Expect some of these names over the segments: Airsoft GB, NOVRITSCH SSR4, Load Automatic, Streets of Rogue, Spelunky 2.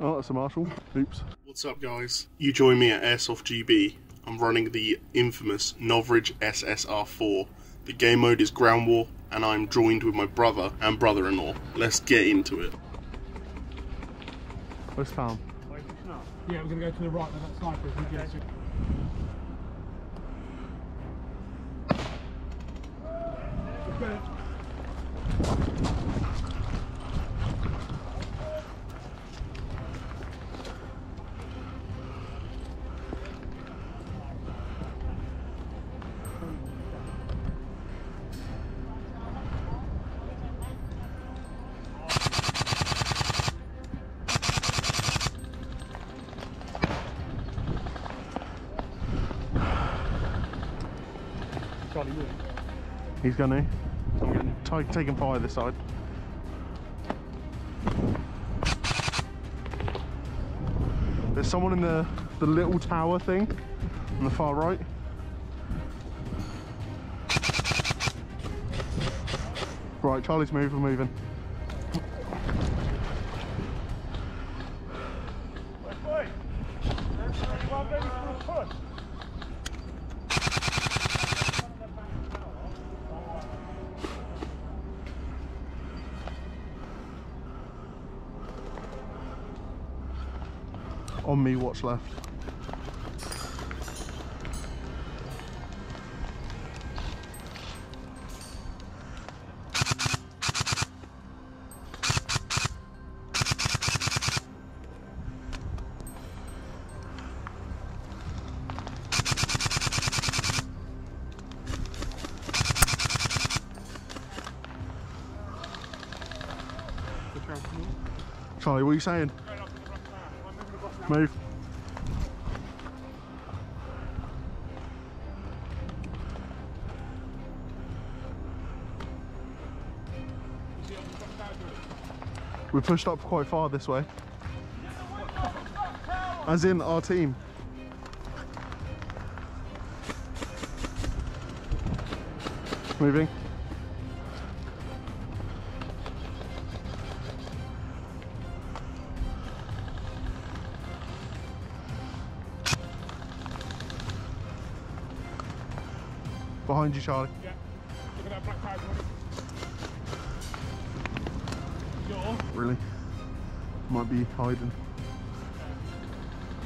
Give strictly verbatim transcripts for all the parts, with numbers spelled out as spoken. Oh, that's a Marshall. Oops. What's up, guys? You join me at Airsoft G B. I'm running the infamous NOVRITSCH S S R four. The game mode is Ground War, and I'm joined with my brother and brother-in-law. Let's get into it. Where's Pam? Yeah, we're going to go to the right, that's sniper. Okay. He's gonna. I'm gonna take him fire this side. There's someone in the the little tower thing on the far right. Right, Charlie's moving, moving. On me, watch left. Charlie, what are you saying? Move. We pushed up quite far this way. As in our team. Moving. Behind you, Charlie. Yeah. Look at that black powder. Really? Might be hiding.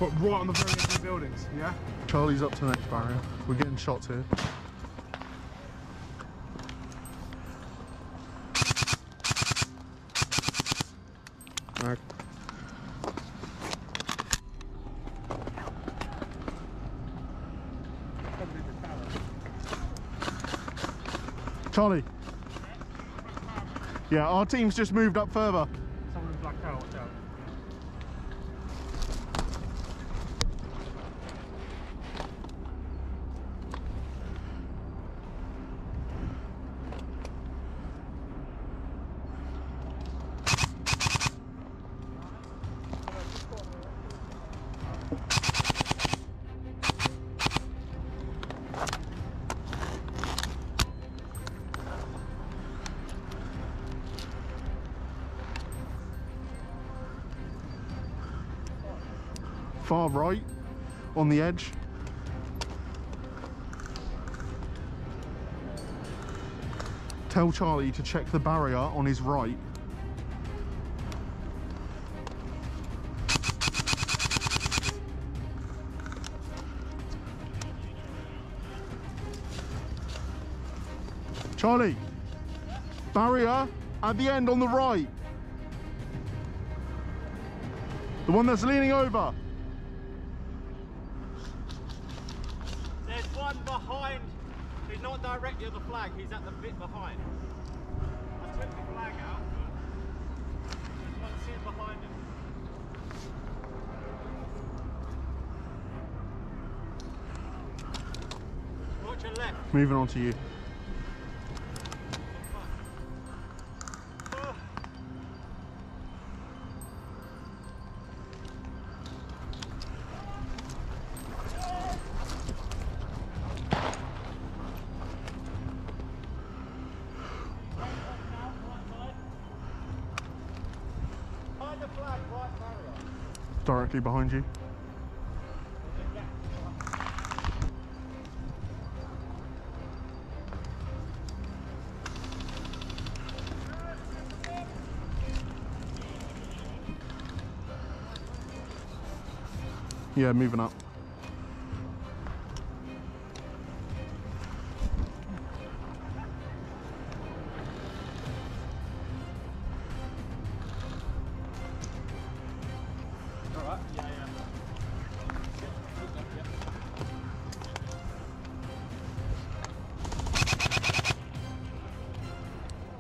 But right on the very edge of the buildings, yeah? Charlie's up to the next barrier. We're getting shots here. Alright. Charlie. Yeah, our team's just moved up further. Someone blacked out, watch out. Far right, on the edge. Tell Charlie to check the barrier on his right. Charlie, barrier at the end on the right. The one that's leaning over. Behind, he's not directly at the flag, he's at the bit behind. I took the flag out, but there's one sitting behind him. Watch your left. Moving on to you. The flag, white barrier. directly behind you. Yeah, moving up.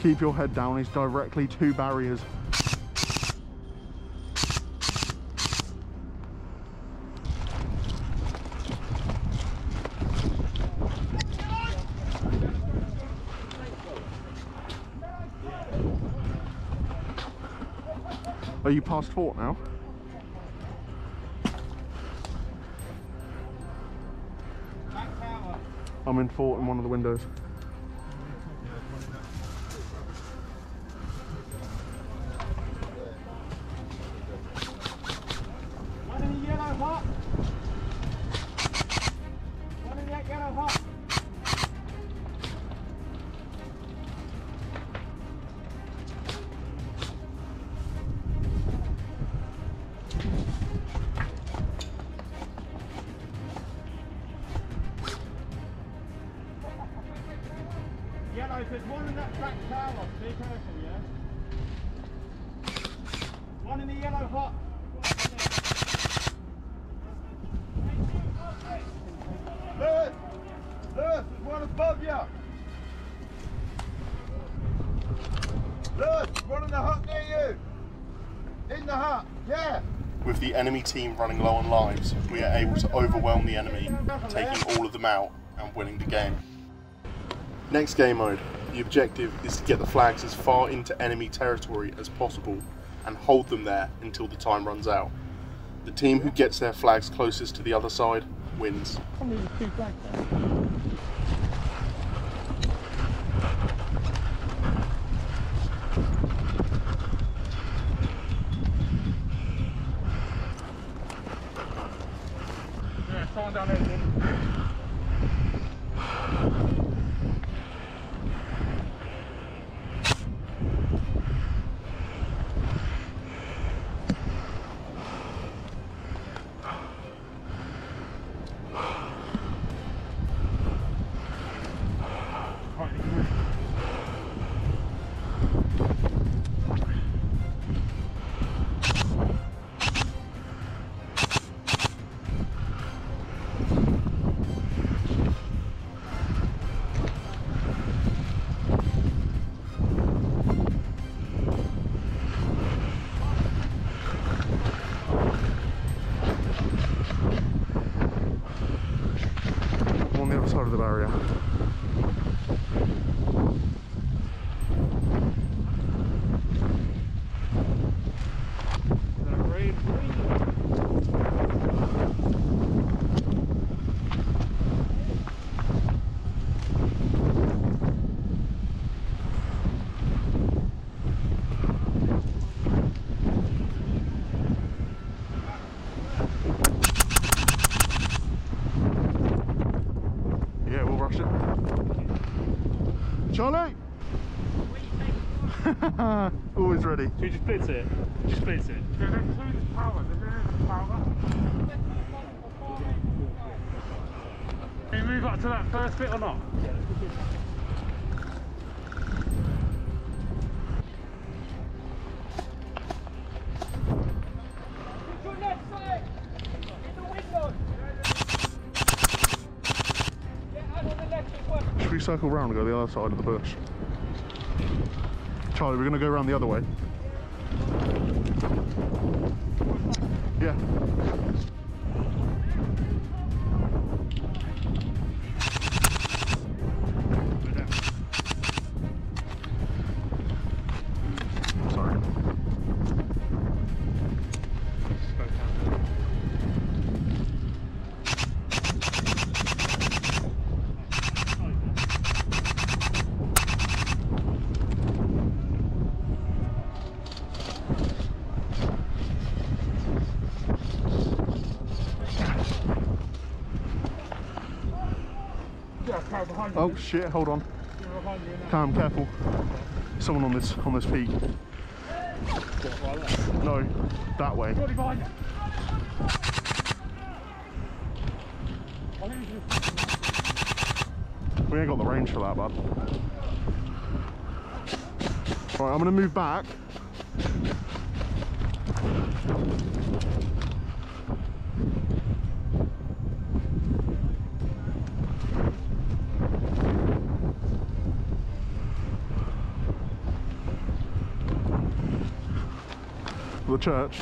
Keep your head down, he's directly two barriers. Are you past fort now? I'm in fort in one of the windows. There's one in that black tower, be careful, yeah? One in the yellow hut. Lewis! Lewis, there's one above you! Lewis, there's one in the hut near you! In the hut, yeah! With the enemy team running low on lives, we are able to overwhelm the enemy, taking all of them out and winning the game. Next game mode, the objective is to get the flags as far into enemy territory as possible and hold them there until the time runs out. The team who gets their flags closest to the other side wins. Yeah, someone down there. Side of the barrier. Charlie! Always ready. Should we just blitz it? Just blitz it. Yeah, there's two in the power. There's two power. Can you move up to that first bit or not? Yeah. We circle round and go to the other side of the bush. Charlie, we're going to go round the other way. Yeah. barrel behind you. Oh shit, hold on. Calm, careful. Someone on this on this peak. No, that way. We ain't got the range for that, bud. Right, I'm gonna move back. The church.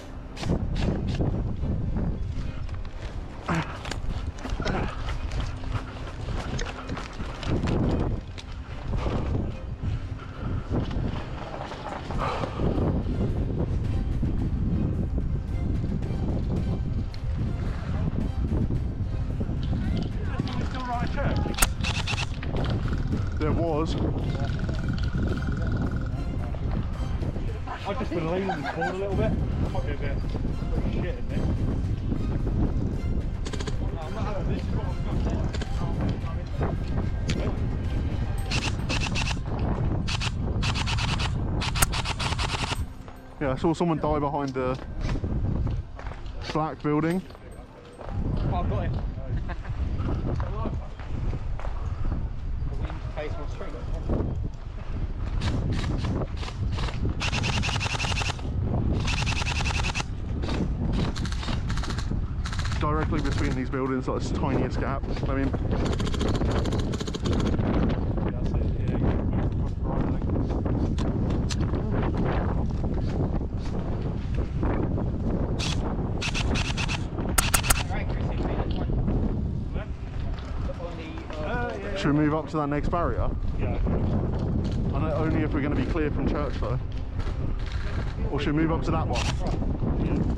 There was. I've just been leaning and pulled a little bit. Might be a bit shit in there. I'm not having this, is what I've got. Yeah, I saw someone die behind the black building. Oh, I've got it. The wind face my string. Directly between these buildings, like this tiniest gap. I mean, should we move up to that next barrier? Yeah. I know only if we're going to be clear from church though. Or should we move up to that one? Yeah.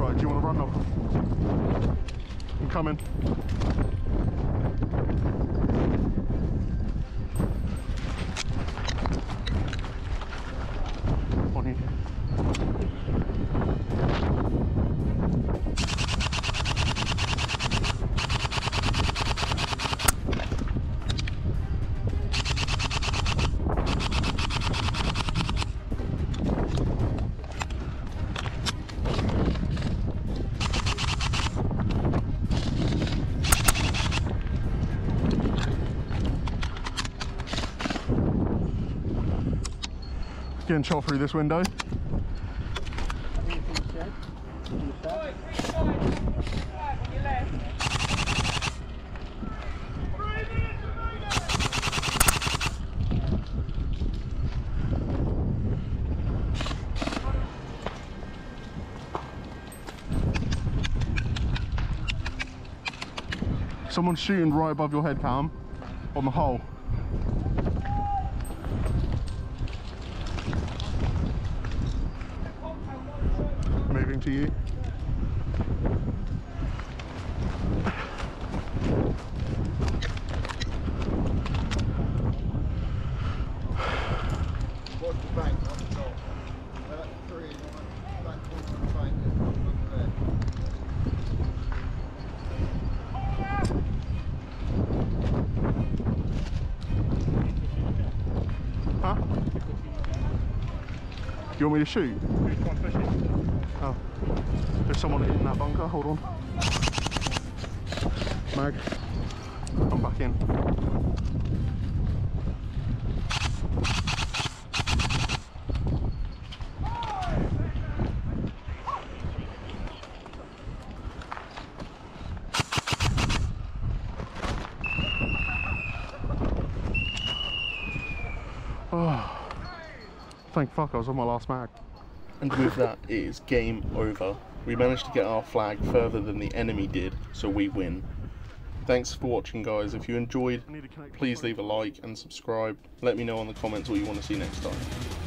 Right, do you want to run up? I'm coming. Getting shot through this window. Someone's shooting right above your head, Cam, on the hole. To you. Huh? Do you want me to shoot? Oh, there's someone in that bunker, hold on. Mag, I'm back in. Oh, thank fuck, I was on my last mag. And with that, it is game over. We managed to get our flag further than the enemy did, so we win. Thanks for watching, guys. If you enjoyed, please leave a like and subscribe. Let me know in the comments what you want to see next time.